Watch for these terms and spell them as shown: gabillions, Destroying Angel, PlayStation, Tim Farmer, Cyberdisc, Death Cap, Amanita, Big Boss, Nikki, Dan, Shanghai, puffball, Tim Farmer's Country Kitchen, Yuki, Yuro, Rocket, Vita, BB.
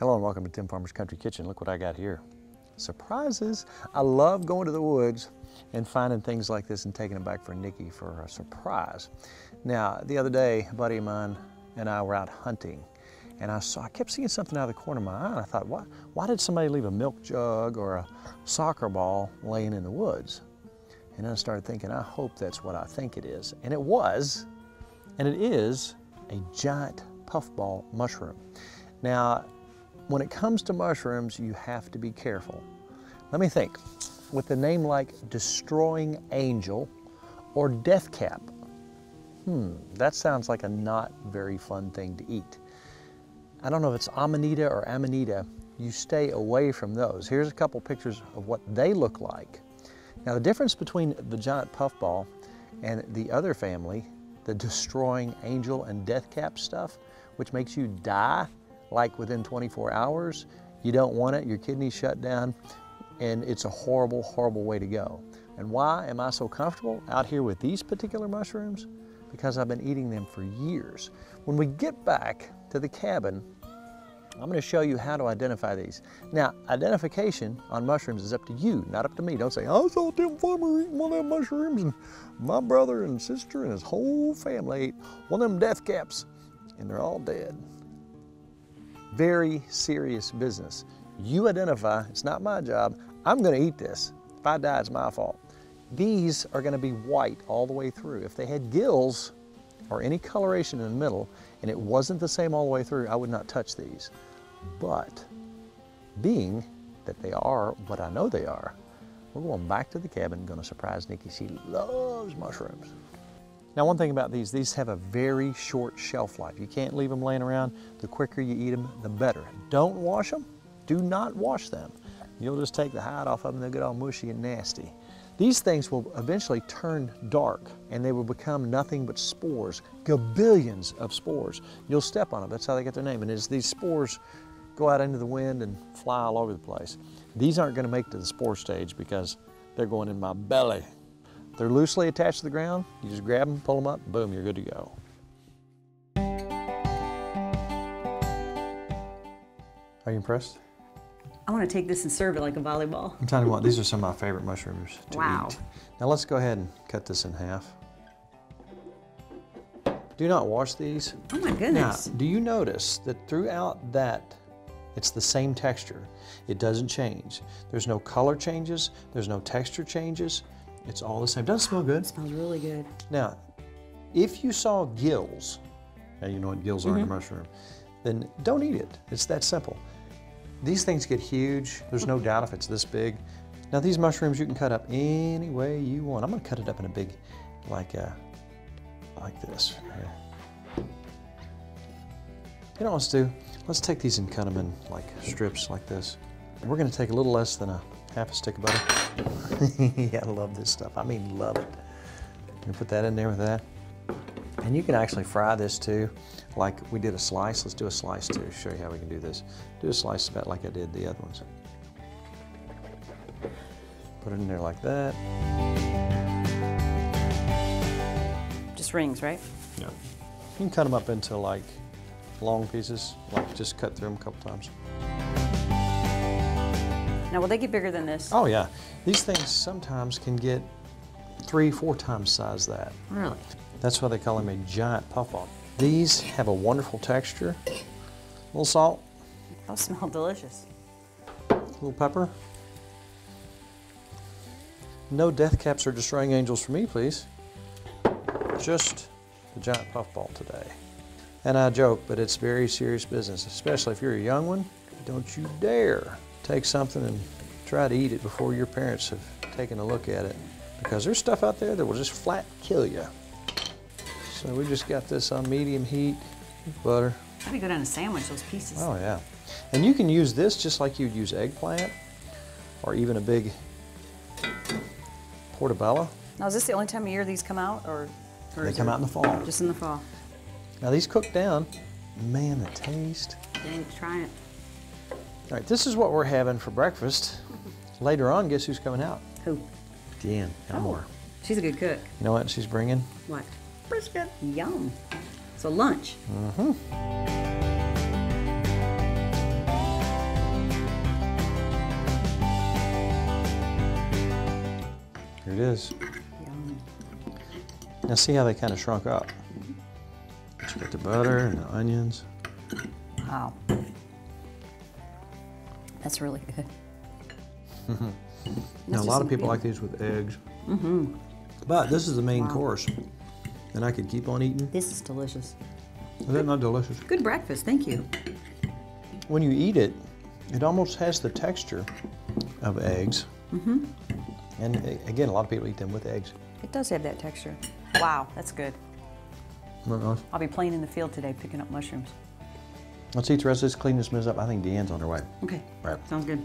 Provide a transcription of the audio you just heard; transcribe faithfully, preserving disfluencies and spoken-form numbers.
Hello and welcome to Tim Farmer's Country Kitchen. Look what I got here. Surprises. I love going to the woods and finding things like this and taking them back for Nikki for a surprise. Now, the other day, a buddy of mine and I were out hunting and I saw, I kept seeing something out of the corner of my eye and I thought, why, why did somebody leave a milk jug or a soccer ball laying in the woods? And then I started thinking, I hope that's what I think it is. And it was, and it is a giant puffball mushroom. Now, when it comes to mushrooms, you have to be careful. Let me think. With a name like Destroying Angel or Death Cap, hmm, that sounds like a not very fun thing to eat. I don't know if it's Amanita or Amanita. You stay away from those. Here's a couple pictures of what they look like. Now, the difference between the giant puffball and the other family, the Destroying Angel and Death Cap stuff, which makes you die like within twenty-four hours. You don't want it, your kidneys shut down, and it's a horrible, horrible way to go. And why am I so comfortable out here with these particular mushrooms? Because I've been eating them for years. When we get back to the cabin, I'm gonna show you how to identify these. Now, identification on mushrooms is up to you, not up to me. Don't say, I saw Tim Farmer eating one of them mushrooms, and my brother and sister and his whole family ate one of them death caps, and they're all dead. Very serious business. You identify, it's not my job. I'm gonna eat this. If I die, it's my fault. These are gonna be white all the way through. If they had gills or any coloration in the middle and it wasn't the same all the way through, I would not touch these. But being that they are what I know they are, we're going back to the cabin, gonna surprise Nikki. She loves mushrooms. Now, one thing about these, these have a very short shelf life. You can't leave them laying around. The quicker you eat them, the better. Don't wash them. Do not wash them. You'll just take the hide off of them. They'll get all mushy and nasty. These things will eventually turn dark and they will become nothing but spores, gabillions of spores. You'll step on them. That's how they get their name. And as these spores go out into the wind and fly all over the place, these aren't going to make it to the spore stage because they're going in my belly. They're loosely attached to the ground. You just grab them, pull them up, boom, you're good to go. Are you impressed? I want to take this and serve it like a volleyball. I'm telling you what, these are some of my favorite mushrooms to wow. eat. Now let's go ahead and cut this in half. Do not wash these. Oh my goodness. Now, do you notice that throughout that, it's the same texture? It doesn't change. There's no color changes. There's no texture changes. It's all the same. It does smell good. It smells really good. Now, if you saw gills, now you know what gills mm-hmm. are in a mushroom, then don't eat it. It's that simple. These things get huge. There's no doubt if it's this big. Now, these mushrooms you can cut up any way you want. I'm gonna cut it up in a big, like uh, like this. You know what let's do? Let's take these and cut them in like strips like this. And we're gonna take a little less than a half a stick of butter. Yeah, I love this stuff. I mean, love it. You put that in there with that. And you can actually fry this too. Like we did a slice, let's do a slice too. Show you how we can do this. Do a slice about like I did the other ones. Put it in there like that. Just rings, right? Yeah. You can cut them up into like long pieces. Like just cut through them a couple times. Now, will they get bigger than this? Oh yeah. These things sometimes can get three, four times size that. Really? That's why they call them a giant puffball. These have a wonderful texture. A little salt. Those smell delicious. A little pepper. No death caps or destroying angels for me, please. Just the giant puffball today. And I joke, but it's very serious business, especially if you're a young one. Don't you dare take something and try to eat it before your parents have taken a look at it, because there's stuff out there that will just flat kill you. So we just got this on medium heat, butter. That'd be good on a sandwich, those pieces. Oh yeah. And you can use this just like you'd use eggplant or even a big portobello. Now, is this the only time of year these come out? or? or they come out in the fall. Just in the fall. Now, these cook down. Man, the taste. Dang, try it. All right, this is what we're having for breakfast. Later on, guess who's coming out? Who? Dan Elmore. Oh, she's a good cook. You know what she's bringing? What? Brisket. Yum. So lunch. Mm-hmm. is. Yum. Now see how they kind of shrunk up. You got the butter and the onions. Wow. That's really good. Mm-hmm. Now, a lot of people like these with eggs. Mm-hmm. But this is the main wow. course. And I could keep on eating. This is delicious. Is that not delicious? Good breakfast, thank you. When you eat it, it almost has the texture of eggs. Mm-hmm. And again, a lot of people eat them with eggs. It does have that texture. Wow, that's good. Nice. I'll be playing in the field today, picking up mushrooms. Let's eat the rest of this, clean this mess up. I think Deanne's on her way. Okay, right. Sounds good.